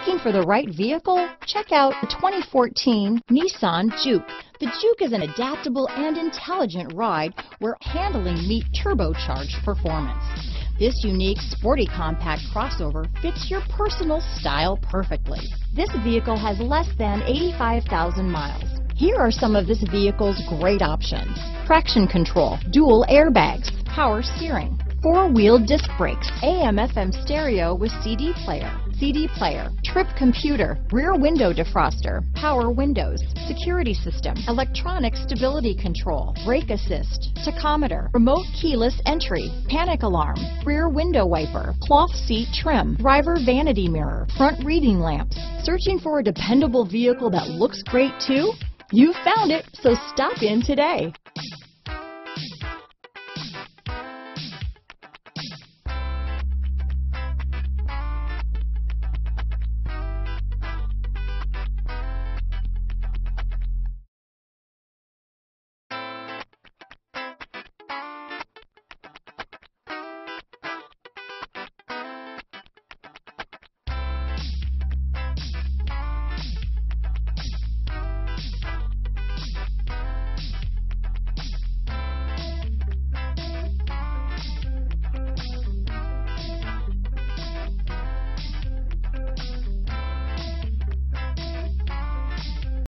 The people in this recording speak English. Looking for the right vehicle? Check out the 2014 Nissan Juke. The Juke is an adaptable and intelligent ride where handling meets turbocharged performance. This unique, sporty compact crossover fits your personal style perfectly. This vehicle has less than 85,000 miles. Here are some of this vehicle's great options: traction control, dual airbags, power steering, four-wheel disc brakes, AM/FM stereo with CD player, trip computer, rear window defroster, power windows, security system, electronic stability control, brake assist, tachometer, remote keyless entry, panic alarm, rear window wiper, cloth seat trim, driver vanity mirror, front reading lamps. Searching for a dependable vehicle that looks great too? You found it, so stop in today.